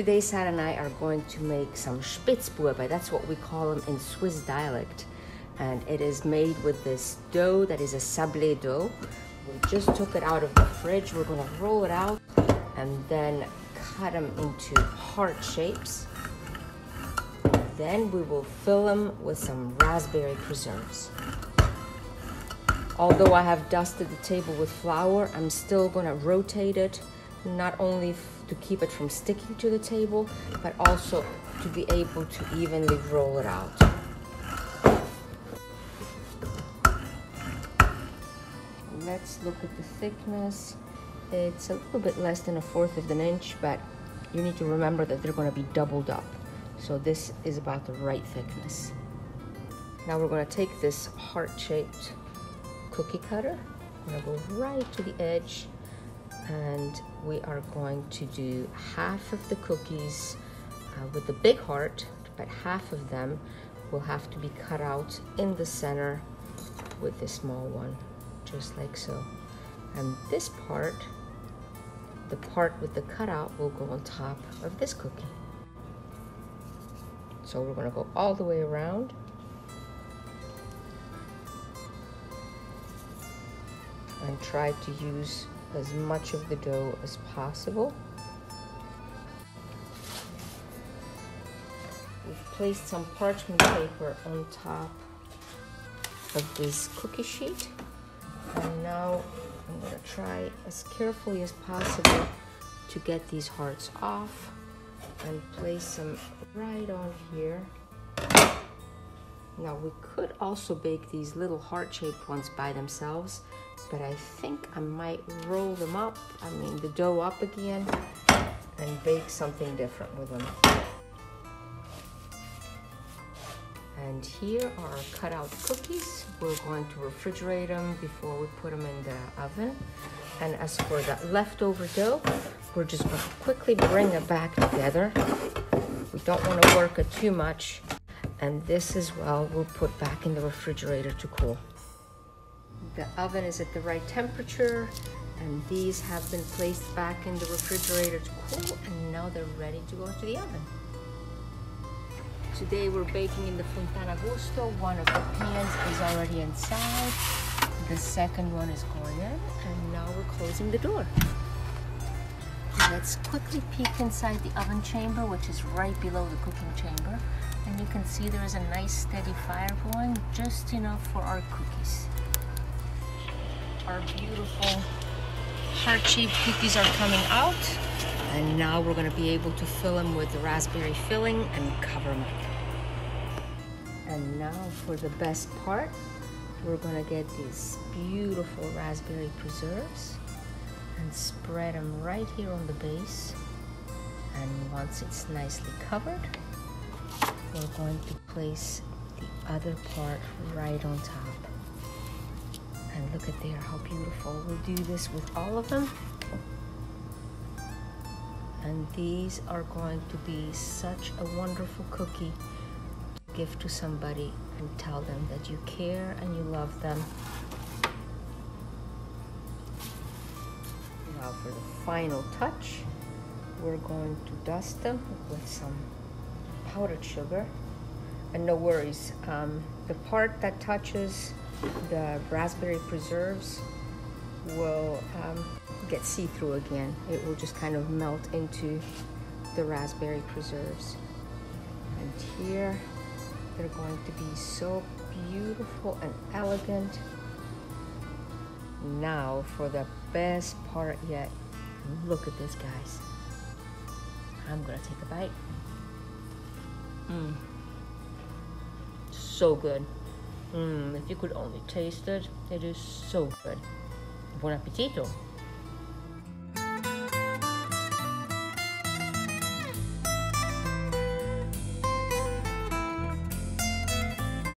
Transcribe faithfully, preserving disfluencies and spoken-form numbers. Today, Sarah and I are going to make some Spitzbuebe. That's what we call them in Swiss dialect. And it is made with this dough that is a sablé dough. We just took it out of the fridge. We're gonna roll it out and then cut them into heart shapes. Then we will fill them with some raspberry preserves. Although I have dusted the table with flour, I'm still gonna rotate it, not only to keep it from sticking to the table, but also to be able to evenly roll it out. Let's look at the thickness. It's a little bit less than a fourth of an inch, but you need to remember that they're gonna be doubled up. So this is about the right thickness. Now we're gonna take this heart-shaped cookie cutter. I'm gonna go right to the edge, and we are going to do half of the cookies uh, with the big heart, but half of them will have to be cut out in the center with the small one, just like so. And this part, the part with the cutout, will go on top of this cookie. So we're gonna go all the way around. And try to use as much of the dough as possible. We've placed some parchment paper on top of this cookie sheet. And now I'm gonna try as carefully as possible to get these hearts off and place them right on here. Now we could also bake these little heart-shaped ones by themselves, but I think I might roll them up, I mean the dough up again, and bake something different with them. And here are our cutout cookies. We're going to refrigerate them before we put them in the oven. And as for that leftover dough, we're just going to quickly bring it back together. We don't want to work it too much. And this as well, we'll put back in the refrigerator to cool. The oven is at the right temperature, and these have been placed back in the refrigerator to cool, and now they're ready to go to the oven. Today we're baking in the Fontana Gusto. One of the pans is already inside. The second one is going in, and now we're closing the door. Let's quickly peek inside the oven chamber, which is right below the cooking chamber. And you can see there is a nice steady fire going, just enough for our cookies. Our beautiful heart-shaped cookies are coming out, and now we're going to be able to fill them with the raspberry filling and cover them up. And now for the best part, we're going to get these beautiful raspberry preserves and spread them right here on the base. And once it's nicely covered, we're going to place the other part right on top. And look at there, how beautiful. We'll do this with all of them. And these are going to be such a wonderful cookie to give to somebody and tell them that you care and you love them. Now for the final touch, we're going to dust them with some powdered sugar. And no worries, um, the part that touches the raspberry preserves will um, get see-through again. It will just kind of melt into the raspberry preserves. And here they're going to be so beautiful and elegant. Now for the best part yet. Look at this, guys. I'm gonna take a bite. Mmm, so good. Mmm, if you could only taste it, it is so good. Buon appetito!